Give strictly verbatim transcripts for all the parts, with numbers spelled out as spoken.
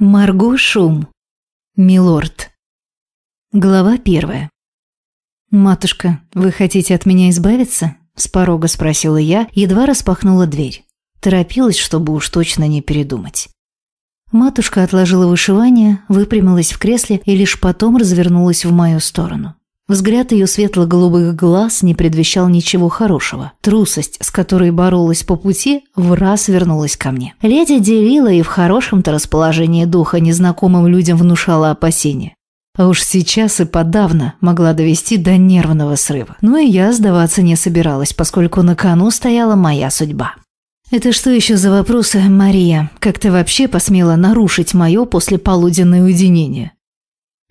Марго Шум. Милорд. Глава первая. «Матушка, вы хотите от меня избавиться?» – с порога спросила я, едва распахнула дверь. Торопилась, чтобы уж точно не передумать. Матушка отложила вышивание, выпрямилась в кресле и лишь потом развернулась в мою сторону. Взгляд ее светло-голубых глаз не предвещал ничего хорошего. Трусость, с которой боролась по пути, враз вернулась ко мне. Леди Делила и в хорошем-то расположении духа незнакомым людям внушала опасения. А уж сейчас и подавно могла довести до нервного срыва. Но и я сдаваться не собиралась, поскольку на кону стояла моя судьба. «Это что еще за вопросы, Мария? Как ты вообще посмела нарушить мое послеполуденное уединение?»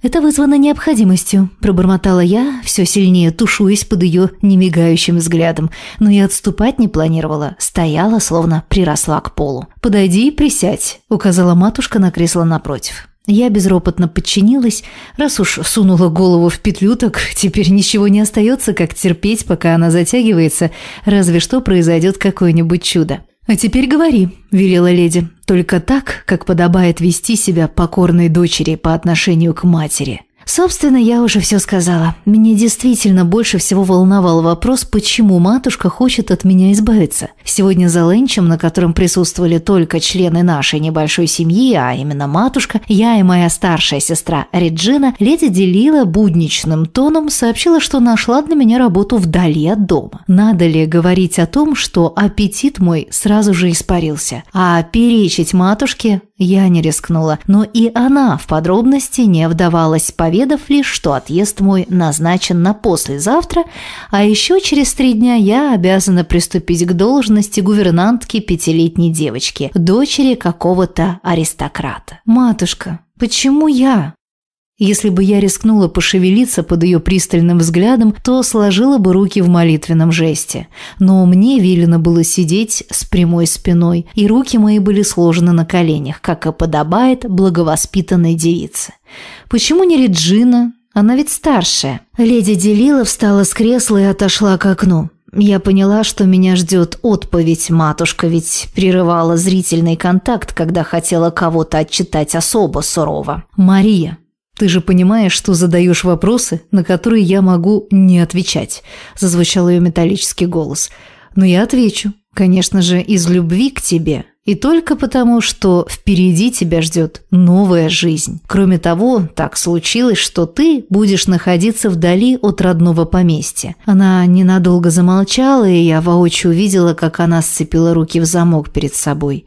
«Это вызвано необходимостью», – пробормотала я, все сильнее тушуясь под ее немигающим взглядом, но и отступать не планировала, стояла, словно приросла к полу. «Подойди и присядь», – указала матушка на кресло напротив. Я безропотно подчинилась, раз уж сунула голову в петлю, так теперь ничего не остается, как терпеть, пока она затягивается, разве что произойдет какое-нибудь чудо. «А теперь говори», – велела леди, – «только так, как подобает вести себя покорной дочери по отношению к матери». Собственно, я уже все сказала. Меня действительно больше всего волновал вопрос, почему матушка хочет от меня избавиться. Сегодня за ленчем, на котором присутствовали только члены нашей небольшой семьи, а именно матушка, я и моя старшая сестра Реджина, леди Делила будничным тоном сообщила, что нашла для меня работу вдали от дома. Надо ли говорить о том, что аппетит мой сразу же испарился? А перечить матушке я не рискнула, но и она в подробности не вдавалась, поведав лишь, что отъезд мой назначен на послезавтра, а еще через три дня я обязана приступить к должности гувернантки пятилетней девочки, дочери какого-то аристократа. «Матушка, почему я?» Если бы я рискнула пошевелиться под ее пристальным взглядом, то сложила бы руки в молитвенном жесте. Но мне велено было сидеть с прямой спиной, и руки мои были сложены на коленях, как и подобает благовоспитанной девице. «Почему не Реджина? Она ведь старшая». Леди Делила встала с кресла и отошла к окну. Я поняла, что меня ждет отповедь, матушка ведь прерывала зрительный контакт, когда хотела кого-то отчитать особо сурово. «Мария, ты же понимаешь, что задаешь вопросы, на которые я могу не отвечать», – зазвучал ее металлический голос. «Но я отвечу, конечно же, из любви к тебе. И только потому, что впереди тебя ждет новая жизнь. Кроме того, так случилось, что ты будешь находиться вдали от родного поместья». Она ненадолго замолчала, и я воочию увидела, как она сцепила руки в замок перед собой.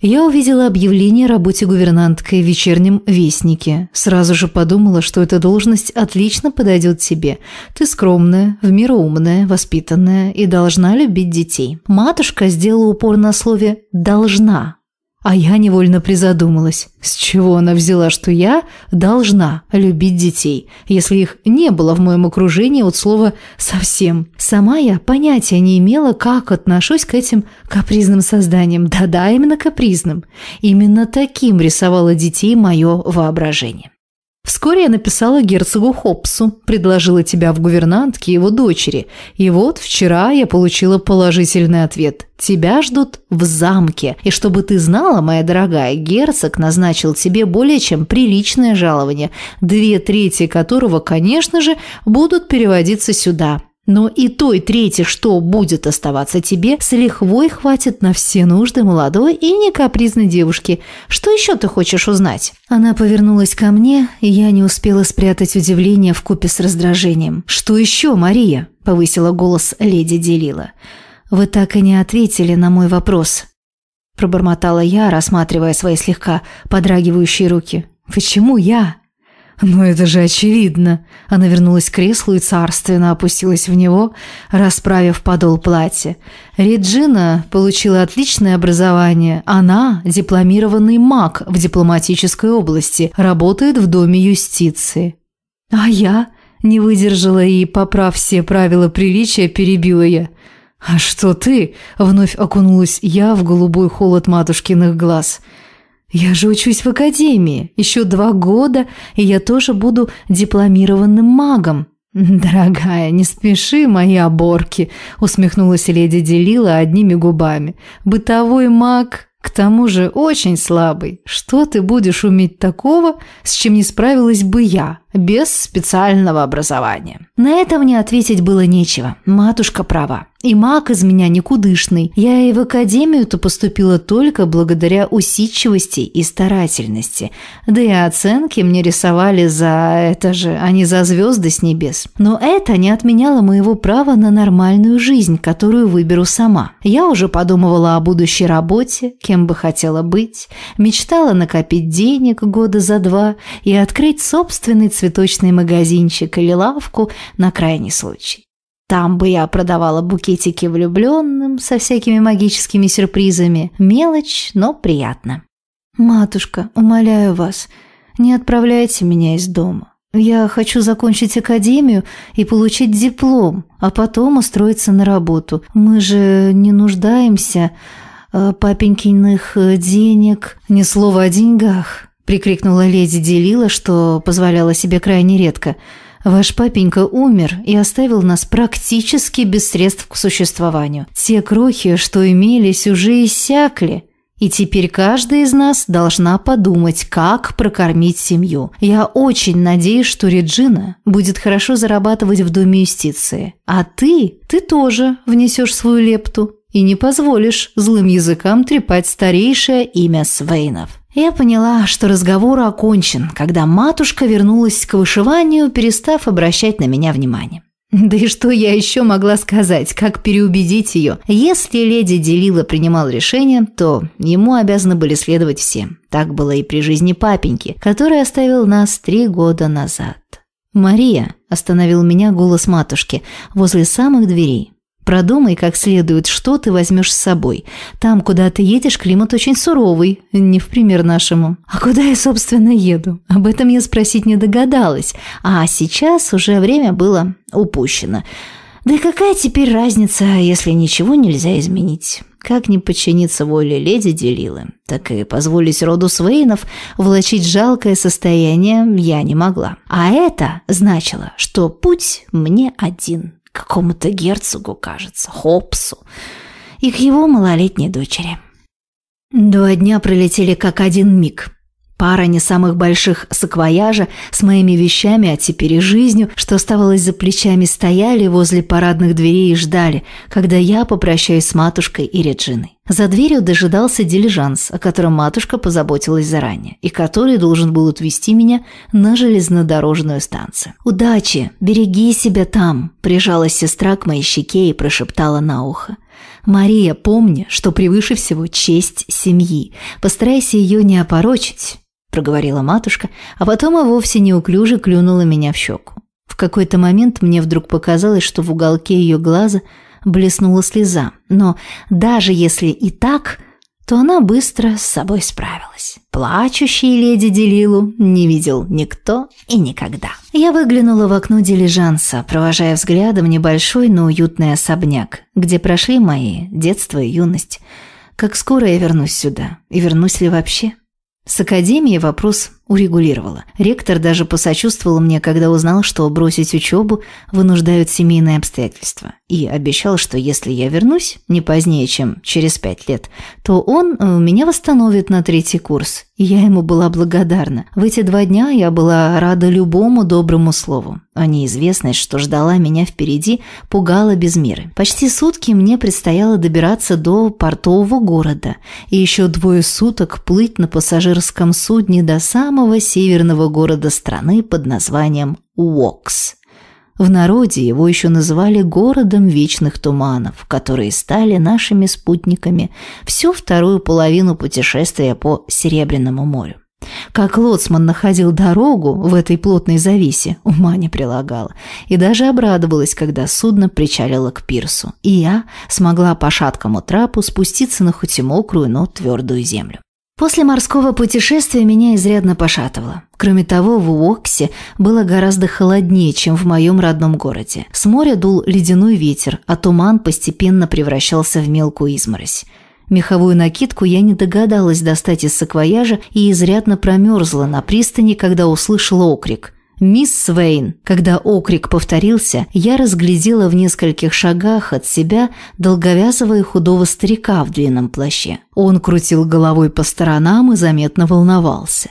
Я увидела объявление о работе гувернанткой в вечернем вестнике. Сразу же подумала, что эта должность отлично подойдет тебе. Ты скромная, в меру умная, воспитанная и должна любить детей. Матушка сделала упор на слове «должна». А я невольно призадумалась, с чего она взяла, что я должна любить детей, если их не было в моем окружении от слова «совсем». Сама я понятия не имела, как отношусь к этим капризным созданиям. Да-да, именно капризным. Именно таким рисовало детей мое воображение. «Вскоре я написала герцогу Хопсу, предложила тебя в гувернантке его дочери. И вот вчера я получила положительный ответ. Тебя ждут в замке. И чтобы ты знала, моя дорогая, герцог назначил тебе более чем приличное жалование, две трети которого, конечно же, будут переводиться сюда. Но и той трети, что будет оставаться тебе, с лихвой хватит на все нужды молодой и некапризной девушки. Что еще ты хочешь узнать?» Она повернулась ко мне, и я не успела спрятать удивление вкупе с раздражением. «Что еще, Мария?» – повысила голос леди Делила. «Вы так и не ответили на мой вопрос», – пробормотала я, рассматривая свои слегка подрагивающие руки. «Почему я?» «Ну это же очевидно!» Она вернулась к креслу и царственно опустилась в него, расправив подол платья. «Реджина получила отличное образование. Она – дипломированный маг в дипломатической области, работает в Доме юстиции». «А я?» – не выдержала и, поправ все правила приличия, перебила я. «А что ты?» – вновь окунулась я в голубой холод матушкиных глаз. «Я же учусь в академии. Еще два года, и я тоже буду дипломированным магом». «Дорогая, не спеши мои оборки», – усмехнулась леди Делила одними губами. «Бытовой маг К тому же очень слабый. Что ты будешь уметь такого, с чем не справилась бы я, без специального образования?» На это мне ответить было нечего. Матушка права. И маг из меня никудышный. Я и в академию-то поступила только благодаря усидчивости и старательности. Да и оценки мне рисовали за это же, а не за звезды с небес. Но это не отменяло моего права на нормальную жизнь, которую выберу сама. Я уже подумывала о будущей работе, кем бы хотела быть, мечтала накопить денег года за два и открыть собственный цветочный магазинчик или лавку на крайний случай. Там бы я продавала букетики влюбленным со всякими магическими сюрпризами. Мелочь, но приятно. «Матушка, умоляю вас, не отправляйте меня из дома. Я хочу закончить академию и получить диплом, а потом устроиться на работу. Мы же не нуждаемся э, папенькиных денег». «Ни слова о деньгах», – прикрикнула леди Делила, что позволяла себе крайне редко. «Ваш папенька умер и оставил нас практически без средств к существованию. Те крохи, что имелись, уже иссякли. И теперь каждая из нас должна подумать, как прокормить семью. Я очень надеюсь, что Реджина будет хорошо зарабатывать в Доме юстиции. А ты, ты тоже внесешь свою лепту и не позволишь злым языкам трепать старейшее имя Свейнов». Я поняла, что разговор окончен, когда матушка вернулась к вышиванию, перестав обращать на меня внимание. Да и что я еще могла сказать, как переубедить ее? Если леди Делила принимал решение, то ему обязаны были следовать все. Так было и при жизни папеньки, который оставил нас три года назад. «Мария», – остановил меня голос матушки, – «возле самых дверей. Продумай как следует, что ты возьмешь с собой. Там, куда ты едешь, климат очень суровый, не в пример нашему». А куда я, собственно, еду? Об этом я спросить не догадалась. А сейчас уже время было упущено. Да и какая теперь разница, если ничего нельзя изменить? Как не подчиниться воле леди Делилы, так и позволить роду Свейнов влачить жалкое состояние я не могла. А это значило, что путь мне один. Какому-то герцогу, кажется, Хопсу, и к его малолетней дочери. Два дня пролетели как один миг. Пара не самых больших саквояжа с моими вещами, а теперь и жизнью, что оставалось за плечами, стояли возле парадных дверей и ждали, когда я попрощаюсь с матушкой и Реджиной. За дверью дожидался дилижанс, о котором матушка позаботилась заранее, и который должен был отвезти меня на железнодорожную станцию. «Удачи! Береги себя там!» – прижалась сестра к моей щеке и прошептала на ухо. «Мария, помни, что превыше всего честь семьи. Постарайся ее не опорочить», – проговорила матушка, а потом и вовсе неуклюже клюнула меня в щеку. В какой-то момент мне вдруг показалось, что в уголке ее глаза блеснула слеза, но даже если и так, то она быстро с собой справилась. Плачущей леди Делилу не видел никто и никогда. Я выглянула в окно дилижанса, провожая взглядом небольшой, но уютный особняк, где прошли мои детство и юность. Как скоро я вернусь сюда? И вернусь ли вообще? С академией вопрос урегулировала. Ректор даже посочувствовал мне, когда узнал, что бросить учебу вынуждают семейные обстоятельства, и обещал, что если я вернусь не позднее, чем через пять лет, то он меня восстановит на третий курс, и я ему была благодарна. В эти два дня я была рада любому доброму слову, а неизвестность, что ждала меня впереди, пугала без меры. Почти сутки мне предстояло добираться до портового города и еще двое суток плыть на пассажирском судне до самого северного города страны под названием Уокс. В народе его еще называли городом вечных туманов, которые стали нашими спутниками всю вторую половину путешествия по Серебряному морю. Как лоцман находил дорогу в этой плотной завесе, ума не прилагала, и даже обрадовалась, когда судно причалило к пирсу, и я смогла по шаткому трапу спуститься на хоть и мокрую, но твердую землю. После морского путешествия меня изрядно пошатывало. Кроме того, в Уоксе было гораздо холоднее, чем в моем родном городе. С моря дул ледяной ветер, а туман постепенно превращался в мелкую изморозь. Меховую накидку я не догадалась достать из саквояжа и изрядно промерзла на пристани, когда услышала окрик. «Мисс Свейн!» Когда окрик повторился, я разглядела в нескольких шагах от себя долговязого и худого старика в длинном плаще. Он крутил головой по сторонам и заметно волновался.